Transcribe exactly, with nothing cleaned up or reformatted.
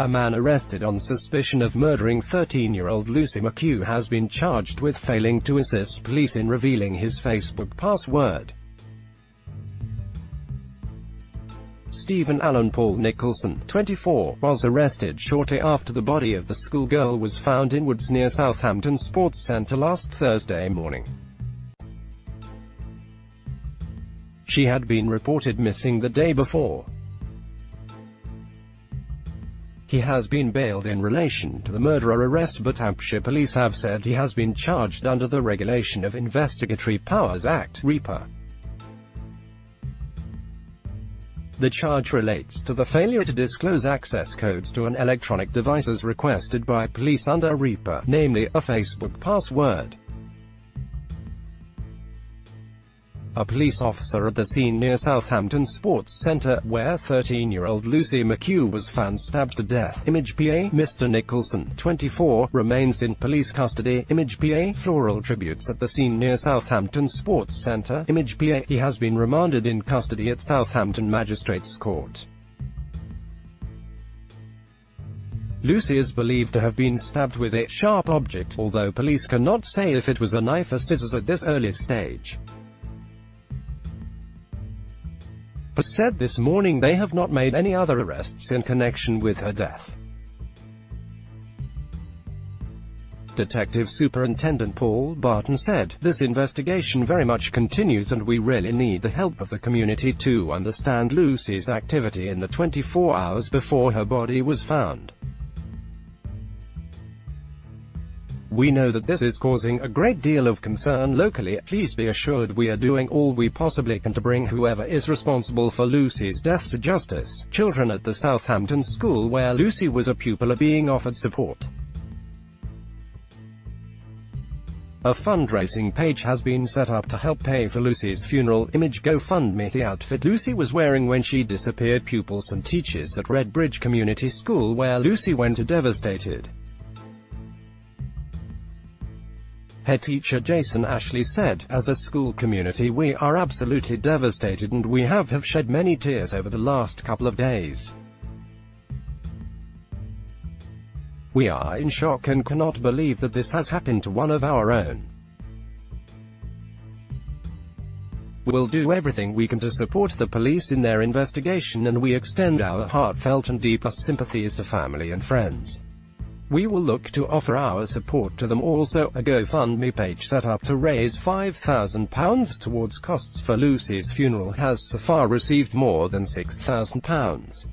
A man arrested on suspicion of murdering thirteen-year-old Lucy McHugh has been charged with failing to assist police in revealing his Facebook password. Stephen Alan Paul Nicholson, twenty-four, was arrested shortly after the body of the schoolgirl was found in woods near Southampton Sports Centre last Thursday morning. She had been reported missing the day before. He has been bailed in relation to the murderer arrest, but Hampshire Police have said he has been charged under the Regulation of Investigatory Powers Act, RIPA. The charge relates to the failure to disclose access codes to an electronic device as requested by police under RIPA, namely, a Facebook password. A police officer at the scene near Southampton Sports Centre, where thirteen-year-old Lucy McHugh was found stabbed to death, Image P A, Mister Nicholson, twenty-four, remains in police custody, Image P A, Floral Tributes at the scene near Southampton Sports Centre, Image P A, he has been remanded in custody at Southampton Magistrates Court. Lucy is believed to have been stabbed with a sharp object, although police cannot say if it was a knife or scissors at this early stage. Police said this morning they have not made any other arrests in connection with her death. Detective Superintendent Paul Barton said, "This investigation very much continues and we really need the help of the community to understand Lucy's activity in the twenty-four hours before her body was found. We know that this is causing a great deal of concern locally. Please be assured we are doing all we possibly can to bring whoever is responsible for Lucy's death to justice." Children at the Southampton school where Lucy was a pupil are being offered support. A fundraising page has been set up to help pay for Lucy's funeral. Image GoFundMe. The outfit Lucy was wearing when she disappeared. Pupils and teachers at Redbridge Community School where Lucy went are devastated. Head teacher Jason Ashley said, "As a school community we are absolutely devastated and we have have shed many tears over the last couple of days. We are in shock and cannot believe that this has happened to one of our own. We will do everything we can to support the police in their investigation and we extend our heartfelt and deepest sympathies to family and friends. We will look to offer our support to them." Also, a GoFundMe page set up to raise five thousand pounds towards costs for Lucy's funeral has so far received more than six thousand pounds.